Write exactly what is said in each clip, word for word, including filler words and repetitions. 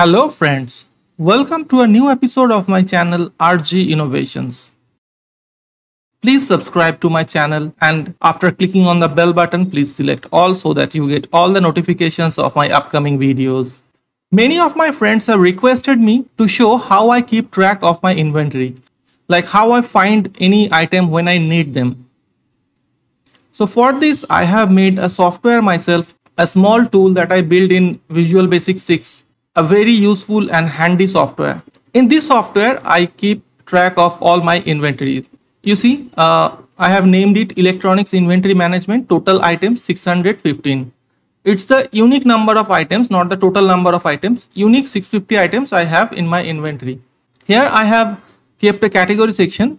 Hello friends, welcome to a new episode of my channel R G Innovations. Please subscribe to my channel and after clicking on the bell button, please select all so that you get all the notifications of my upcoming videos. Many of my friends have requested me to show how I keep track of my inventory, like how I find any item when I need them. So for this, I have made a software myself, a small tool that I built in Visual Basic six. A very useful and handy software. In this software, I keep track of all my inventory. You see, uh, I have named it Electronics Inventory Management, total items six hundred fifteen. It's the unique number of items, not the total number of items. Unique six hundred fifty items I have in my inventory. Here I have kept a category section,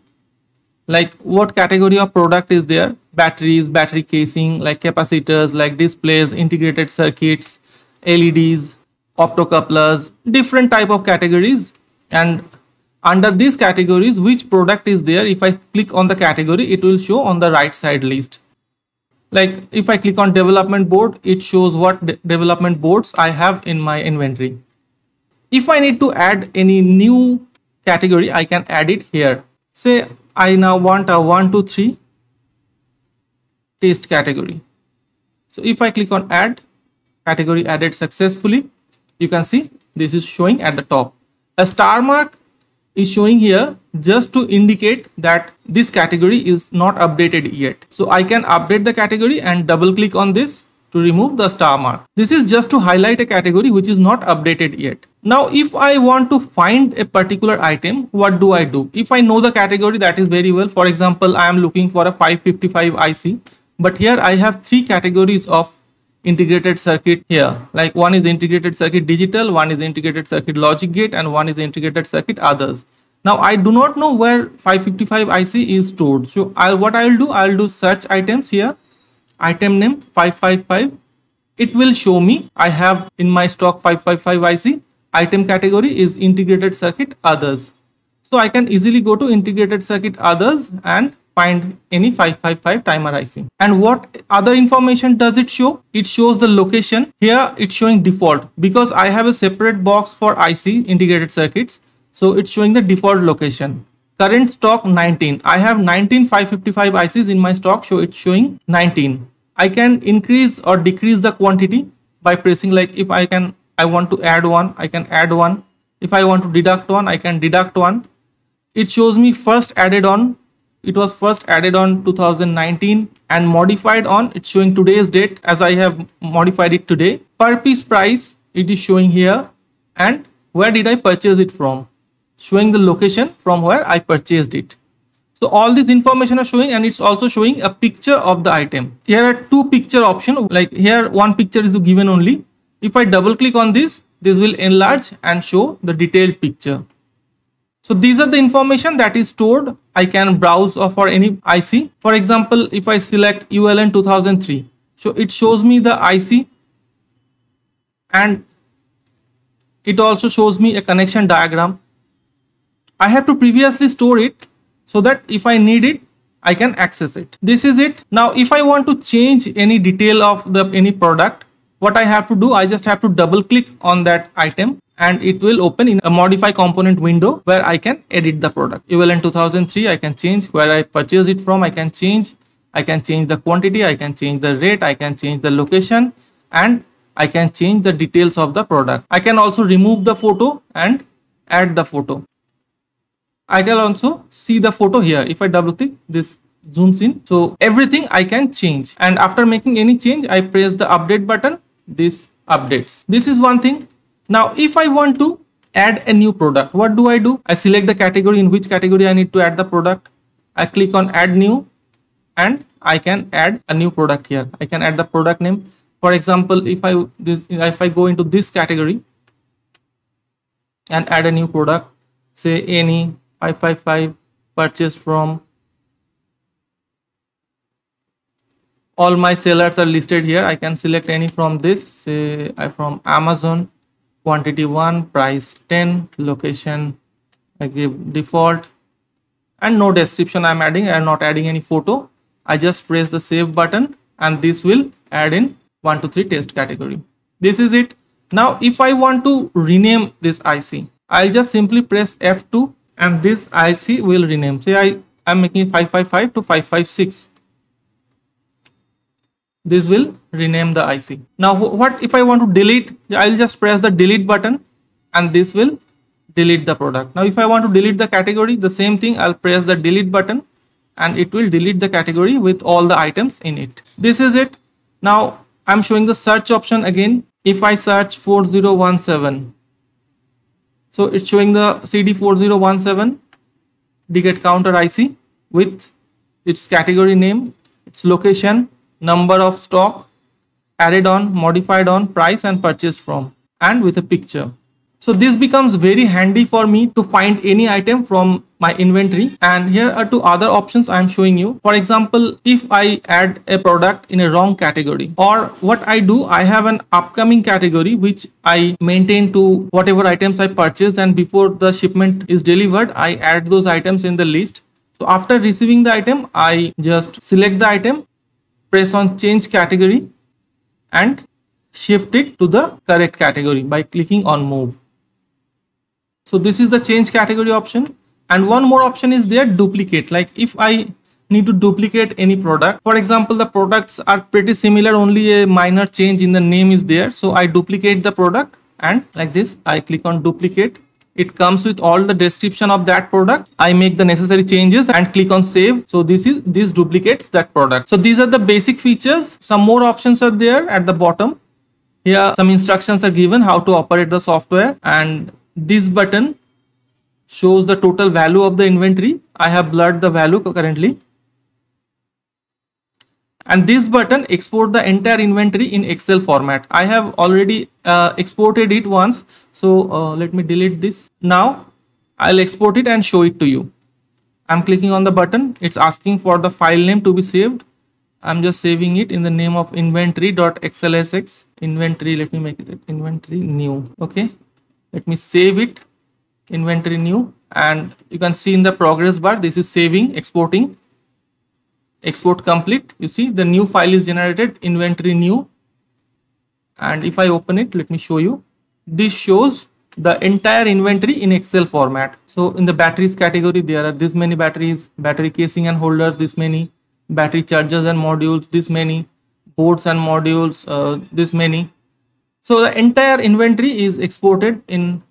like what category of product is there, batteries, battery casing, like capacitors, like displays, integrated circuits, L E Ds, optocouplers, different type of categories, and under these categories which product is there. If I click on the category, it will show on the right side list. Like if I click on development board, it shows what de development boards I have in my inventory. If I need to add any new category, I can add it here. Say I now want a one two three test category. So if I click on add, category added successfully. You can see this is showing at the top. A star mark is showing here just to indicate that this category is not updated yet. So I can update the category and double click on this to remove the star mark. This is just to highlight a category which is not updated yet. Now if I want to find a particular item, what do I do? If I know the category, that is very well. For example, I am looking for a five fifty-five I C, but here I have three categories of integrated circuit here. Like one is integrated circuit digital, one is integrated circuit logic gate, and one is integrated circuit others. Now I do not know where five fifty-five I C is stored. So I, what I will do, I will do search items here, item name five five five. It will show me I have in my stock five five five I C. Item category is integrated circuit others. So I can easily go to integrated circuit others and find any five five five timer I C. And what other information does it show? It shows the location. Here it's showing default because I have a separate box for I C integrated circuits. So it's showing the default location. Current stock nineteen. I have nineteen five fifty-five I Cs in my stock, so it's showing nineteen. I can increase or decrease the quantity by pressing, like if I can, I want to add one, I can add one. If I want to deduct one, I can deduct one. It shows me first added on. It was first added on two thousand nineteen and modified on. It's showing today's date as I have modified it today. Per piece price, it is showing here, and where did I purchase it from, showing the location from where I purchased it. So all this information are showing, and it's also showing a picture of the item. Here are two picture options, like here one picture is given only. If I double click on this, this will enlarge and show the detailed picture. So these are the information that is stored. I can browse for any I C. For example, if I select U L N two thousand three, so it shows me the I C, and it also shows me a connection diagram. I have to previously store it so that if I need it, I can access it. This is it. Now if I want to change any detail of the any product, what I have to do, I just have to double click on that item, and it will open in a modify component window where I can edit the product. U L N two thousand three, I can change where I purchase it from. I can change, I can change the quantity, I can change the rate, I can change the location, and I can change the details of the product. I can also remove the photo and add the photo. I can also see the photo here. If I double click, this zooms in. So everything I can change, and after making any change, I press the update button. This updates. This is one thing. Now, if I want to add a new product, what do I do? I select the category, in which category I need to add the product. I click on add new, and I can add a new product here. I can add the product name. For example, if I, this, if I go into this category and add a new product, say any five five five purchased from, all my sellers are listed here. I can select any from this, say I from Amazon. Quantity one, price ten, location I give default, and no description I'm adding. I'm not adding any photo. I just press the save button, and this will add in one two three test category. This is it. Now if I want to rename this I C, I'll just simply press F two and this I C will rename. Say I am making five five five to five five six. This will rename the I C. Now what if I want to delete? I'll just press the delete button and this will delete the product. Now if I want to delete the category, the same thing, I'll press the delete button and it will delete the category with all the items in it. This is it. Now I'm showing the search option again. If I search four zero one seven, so it's showing the C D four zero one seven digit counter I C with its category name, its location, number of stock, added on, modified on, price and purchased from, and with a picture. So this becomes very handy for me to find any item from my inventory. And here are two other options I am showing you. For example, if I add a product in a wrong category, or what I do, I have an upcoming category which I maintain to whatever items I purchased, and before the shipment is delivered, I add those items in the list. So after receiving the item, I just select the item, press on change category and shift it to the correct category by clicking on move. So this is the change category option. And one more option is there, duplicate. Like if I need to duplicate any product, for example, the products are pretty similar, only a minor change in the name is there. So I duplicate the product and like this, I click on duplicate. It comes with all the description of that product. I make the necessary changes and click on save. So this is, this duplicates that product. So these are the basic features. Some more options are there at the bottom. Here some instructions are given how to operate the software, and this button shows the total value of the inventory. I have blurred the value currently. And this button export the entire inventory in Excel format. I have already uh, exported it once. So uh, let me delete this. Now I'll export it and show it to you. I'm clicking on the button. It's asking for the file name to be saved. I'm just saving it in the name of inventory.xlsx. Inventory, let me make it inventory new. Okay. Let me save it, inventory new, and you can see in the progress bar, this is saving, exporting, export complete. You see the new file is generated, inventory new. And if I open it, let me show you. This shows the entire inventory in Excel format. So in the batteries category, there are this many batteries, battery casing and holders, this many, battery chargers and modules, this many, boards and modules, uh, this many. So the entire inventory is exported in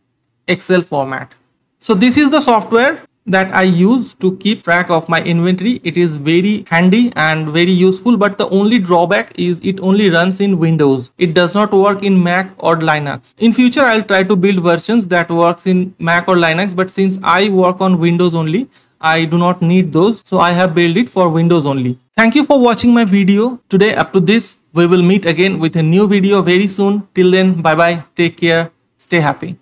Excel format. So this is the software that I use to keep track of my inventory. It is very handy and very useful, but the only drawback is it only runs in Windows. It does not work in Mac or Linux. In future, I'll try to build versions that works in Mac or Linux, but since I work on Windows only, I do not need those. So I have built it for Windows only. Thank you for watching my video today. Up to this, we will meet again with a new video very soon. Till then, bye bye, take care, stay happy.